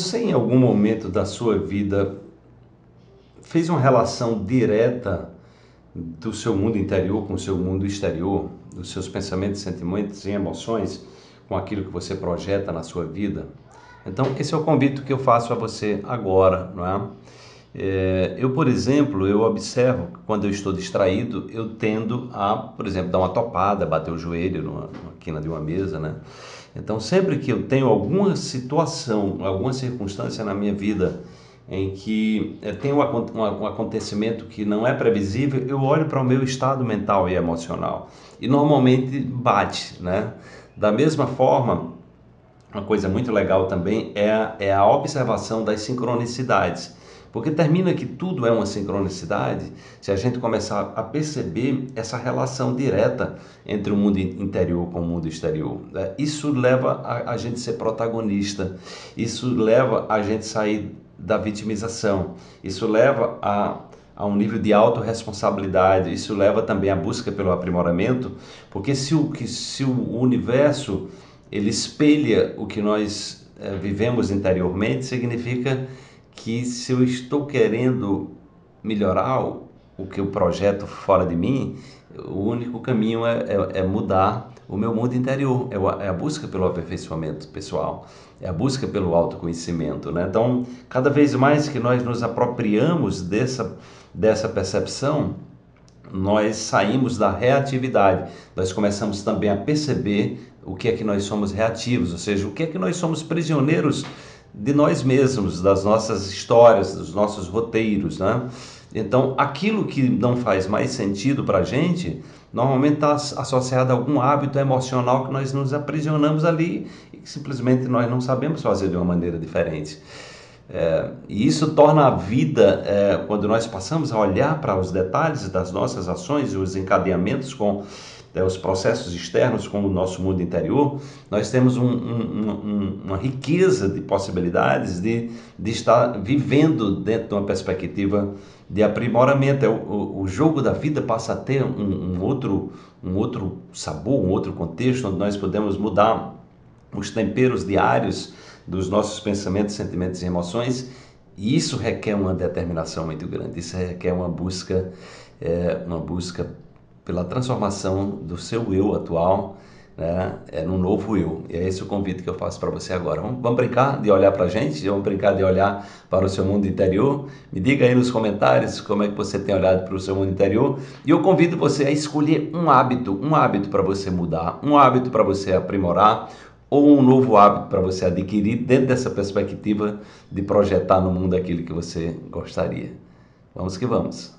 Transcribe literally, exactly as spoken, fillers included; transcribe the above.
Você em algum momento da sua vida fez uma relação direta do seu mundo interior com o seu mundo exterior, dos seus pensamentos, sentimentos e emoções com aquilo que você projeta na sua vida? Então esse é o convite que eu faço a você agora, não é? É, eu, por exemplo, eu observo que quando eu estou distraído, eu tendo a, por exemplo, dar uma topada, bater o joelho numa, numa quina de uma mesa, né? Então, sempre que eu tenho alguma situação, alguma circunstância na minha vida em que eu tenho um, um, um acontecimento que não é previsível, eu olho para o meu estado mental e emocional e normalmente bate, né? Da mesma forma, uma coisa muito legal também é a, é a observação das sincronicidades. Porque termina que tudo é uma sincronicidade se a gente começar a perceber essa relação direta entre o mundo interior com o mundo exterior. Isso leva a, a gente ser protagonista, isso leva a gente sair da vitimização, isso leva a, a um nível de autorresponsabilidade, isso leva também à busca pelo aprimoramento, porque se o, que, se o universo ele espelha o que nós é, vivemos interiormente, significa que se eu estou querendo melhorar o que eu projeto fora de mim, o único caminho é, é, é mudar o meu mundo interior, é a busca pelo aperfeiçoamento pessoal, é a busca pelo autoconhecimento, né? Então, cada vez mais que nós nos apropriamos dessa, dessa percepção, nós saímos da reatividade, nós começamos também a perceber o que é que nós somos reativos, ou seja, o que é que nós somos prisioneiros de nós mesmos, das nossas histórias, dos nossos roteiros, né? Então, aquilo que não faz mais sentido para a gente, normalmente está associado a algum hábito emocional que nós nos aprisionamos ali e que simplesmente nós não sabemos fazer de uma maneira diferente. É, e isso torna a vida, é, quando nós passamos a olhar para os detalhes das nossas ações e os encadeamentos com é, os processos externos com o nosso mundo interior, nós temos um, um, um, uma riqueza de possibilidades de, de estar vivendo dentro de uma perspectiva de aprimoramento. É, o, o jogo da vida passa a ter um, um, outro, um outro sabor, um outro contexto, onde nós podemos mudar os temperos diários dos nossos pensamentos, sentimentos e emoções, e isso requer uma determinação muito grande, isso requer uma busca, é, uma busca pela transformação do seu eu atual, né, é, num novo eu, e é esse o convite que eu faço para você agora. Vamos, vamos brincar de olhar para a gente, vamos brincar de olhar para o seu mundo interior. Me diga aí nos comentários como é que você tem olhado para o seu mundo interior, e eu convido você a escolher um hábito, um hábito para você mudar, um hábito para você aprimorar, ou um novo hábito para você adquirir dentro dessa perspectiva de projetar no mundo aquilo que você gostaria. Vamos que vamos!